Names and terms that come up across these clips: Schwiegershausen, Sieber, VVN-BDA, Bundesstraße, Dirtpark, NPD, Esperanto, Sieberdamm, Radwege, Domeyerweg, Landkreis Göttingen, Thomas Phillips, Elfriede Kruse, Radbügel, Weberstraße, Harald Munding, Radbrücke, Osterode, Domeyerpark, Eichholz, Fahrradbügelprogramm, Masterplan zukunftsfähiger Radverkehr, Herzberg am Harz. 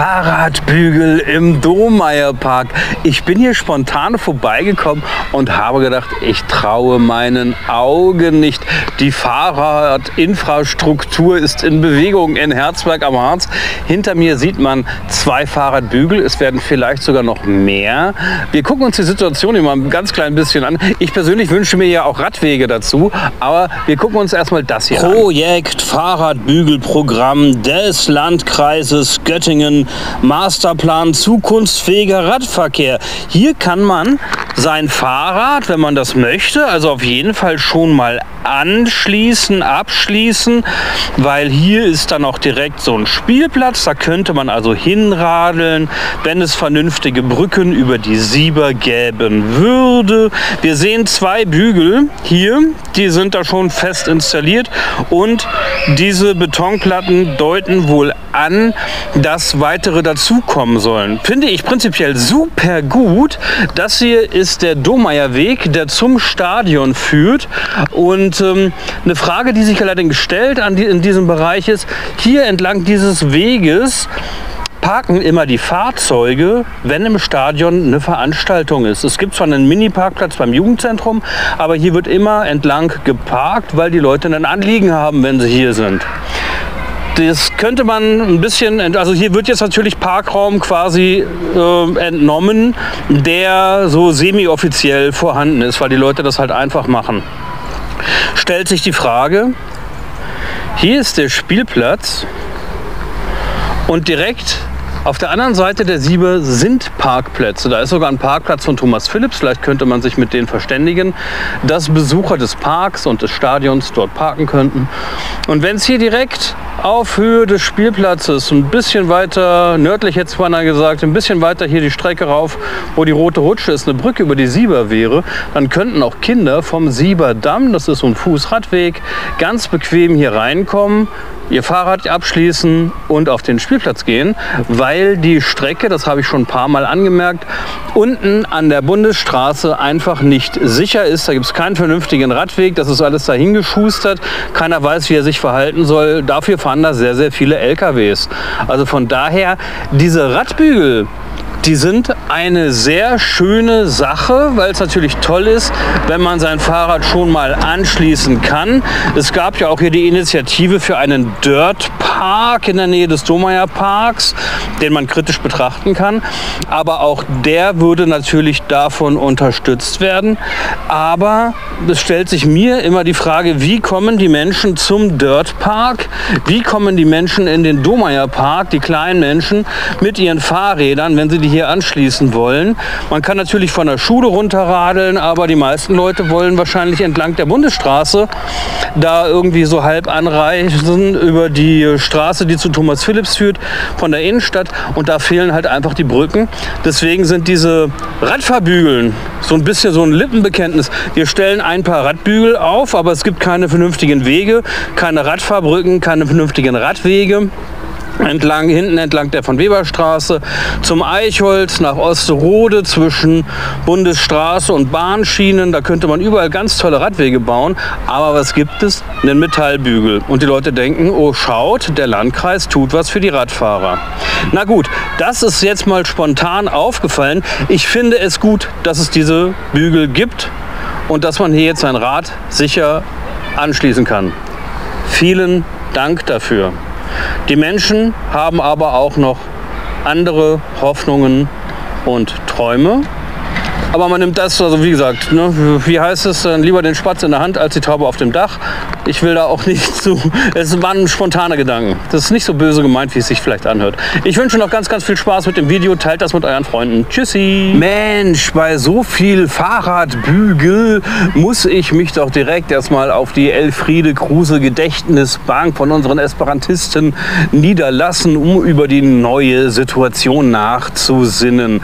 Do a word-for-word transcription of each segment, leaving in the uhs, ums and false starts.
Fahrradbügel im Domeyerpark. Ich bin hier spontan vorbeigekommen und habe gedacht, ich traue meinen Augen nicht. Die Fahrradinfrastruktur ist in Bewegung in Herzberg am Harz. Hinter mir sieht man zwei Fahrradbügel. Es werden vielleicht sogar noch mehr. Wir gucken uns die Situation hier mal ein ganz klein bisschen an. Ich persönlich wünsche mir ja auch Radwege dazu, aber wir gucken uns erstmal das hier an. Projekt Fahrradbügelprogramm des Landkreises Göttingen. Masterplan zukunftsfähiger Radverkehr. Hier kann man sein Fahrrad, wenn man das möchte, also auf jeden Fall schon mal anschließen, abschließen, weil hier ist dann auch direkt so ein Spielplatz, da könnte man also hinradeln, wenn es vernünftige Brücken über die Sieber geben würde. Wir sehen zwei Bügel hier, die sind da schon fest installiert und diese Betonplatten deuten wohl an, dass weitere dazukommen sollen. Finde ich prinzipiell super gut. Das hier ist der Domeyerweg, der zum Stadion führt und Und ähm, eine Frage, die sich allerdings stellt an die, in diesem Bereich ist, hier entlang dieses Weges parken immer die Fahrzeuge, wenn im Stadion eine Veranstaltung ist. Es gibt zwar einen Mini-Parkplatz beim Jugendzentrum, aber hier wird immer entlang geparkt, weil die Leute ein Anliegen haben, wenn sie hier sind. Das könnte man ein bisschen, also hier wird jetzt natürlich Parkraum quasi äh, entnommen, der so semi-offiziell vorhanden ist, weil die Leute das halt einfach machen. Stellt sich die Frage, hier ist der Spielplatz und direkt auf der anderen Seite der Sieber sind Parkplätze. Da ist sogar ein Parkplatz von Thomas Phillips, vielleicht könnte man sich mit denen verständigen, dass Besucher des Parks und des Stadions dort parken könnten. Und wenn es hier direkt auf Höhe des Spielplatzes, ein bisschen weiter nördlich jetzt mal gesagt, ein bisschen weiter hier die Strecke rauf, wo die rote Rutsche ist, eine Brücke über die Sieber wäre, dann könnten auch Kinder vom Sieberdamm, das ist so ein Fußradweg, ganz bequem hier reinkommen, ihr Fahrrad abschließen und auf den Spielplatz gehen, weil die Strecke, das habe ich schon ein paar Mal angemerkt, unten an der Bundesstraße einfach nicht sicher ist. Da gibt es keinen vernünftigen Radweg, das ist alles dahin geschustert. Keiner weiß, wie er sich verhalten soll. Dafür fahren da sehr, sehr viele L K Ws. Also von daher, diese Radbügel, die sind eine sehr schöne Sache, weil es natürlich toll ist, wenn man sein Fahrrad schon mal anschließen kann. Es gab ja auch hier die Initiative für einen Dirtpark in der Nähe des Domeyerparks, den man kritisch betrachten kann. Aber auch der würde natürlich davon unterstützt werden. Aber es stellt sich mir immer die Frage, wie kommen die Menschen zum Dirtpark? Wie kommen die Menschen in den Domeyerpark, die kleinen Menschen, mit ihren Fahrrädern, wenn sie die hier anschließen wollen? Man kann natürlich von der Schule runterradeln, aber die meisten Leute wollen wahrscheinlich entlang der Bundesstraße da irgendwie so halb anreisen über die Straße, die zu Thomas Phillips führt, von der Innenstadt, und da fehlen halt einfach die Brücken. Deswegen sind diese Radfahrbügeln so ein bisschen so ein Lippenbekenntnis. Wir stellen ein paar Radbügel auf, aber es gibt keine vernünftigen Wege, keine Radfahrbrücken, keine vernünftigen Radwege. Entlang, hinten entlang der von Weberstraße zum Eichholz, nach Osterode, zwischen Bundesstraße und Bahnschienen. Da könnte man überall ganz tolle Radwege bauen. Aber was gibt es? Einen Metallbügel. Und die Leute denken, oh schaut, der Landkreis tut was für die Radfahrer. Na gut, das ist jetzt mal spontan aufgefallen. Ich finde es gut, dass es diese Bügel gibt und dass man hier jetzt sein Rad sicher anschließen kann. Vielen Dank dafür. Die Menschen haben aber auch noch andere Hoffnungen und Träume. Aber man nimmt das, also wie gesagt, ne, wie heißt es, dann lieber den Spatz in der Hand als die Taube auf dem Dach. Ich will da auch nicht zu, es waren spontane Gedanken. Das ist nicht so böse gemeint, wie es sich vielleicht anhört. Ich wünsche noch ganz, ganz viel Spaß mit dem Video. Teilt das mit euren Freunden. Tschüssi. Mensch, bei so viel Fahrradbügel muss ich mich doch direkt erstmal auf die Elfriede Kruse Gedächtnisbank von unseren Esperantisten niederlassen, um über die neue Situation nachzusinnen.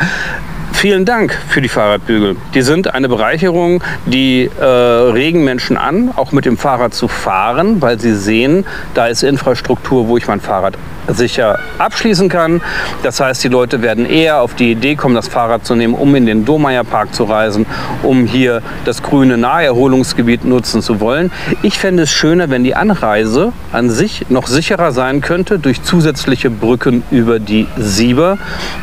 Vielen Dank für die Fahrradbügel. Die sind eine Bereicherung, die äh, regen Menschen an, auch mit dem Fahrrad zu fahren, weil sie sehen, da ist Infrastruktur, wo ich mein Fahrrad sicher abschließen kann. Das heißt, die Leute werden eher auf die Idee kommen, das Fahrrad zu nehmen, um in den Domeyerpark zu reisen, um hier das grüne Naherholungsgebiet nutzen zu wollen. Ich fände es schöner, wenn die Anreise an sich noch sicherer sein könnte durch zusätzliche Brücken über die Sieber.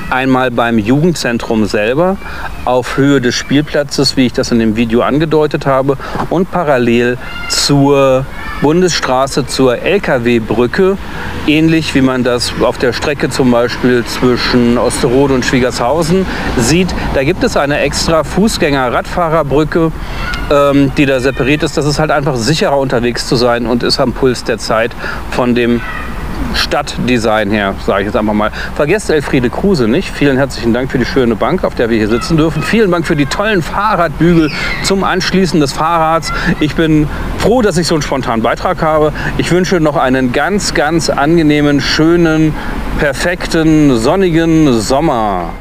Einmal beim Jugendzentrum selber, auf Höhe des Spielplatzes, wie ich das in dem Video angedeutet habe, und parallel zur Bundesstraße, zur L K W-Brücke, ähnlich wie man das auf der Strecke zum Beispiel zwischen Osterode und Schwiegershausen sieht. Da gibt es eine extra Fußgänger-Radfahrerbrücke, ähm, die da separiert ist. Das ist halt einfach sicherer unterwegs zu sein und ist am Puls der Zeit von dem Stadtdesign her, sage ich jetzt einfach mal. Vergesst Elfriede Kruse nicht. Vielen herzlichen Dank für die schöne Bank, auf der wir hier sitzen dürfen. Vielen Dank für die tollen Fahrradbügel zum Anschließen des Fahrrads. Ich bin froh, dass ich so einen spontanen Beitrag habe. Ich wünsche noch einen ganz, ganz angenehmen, schönen, perfekten, sonnigen Sommer.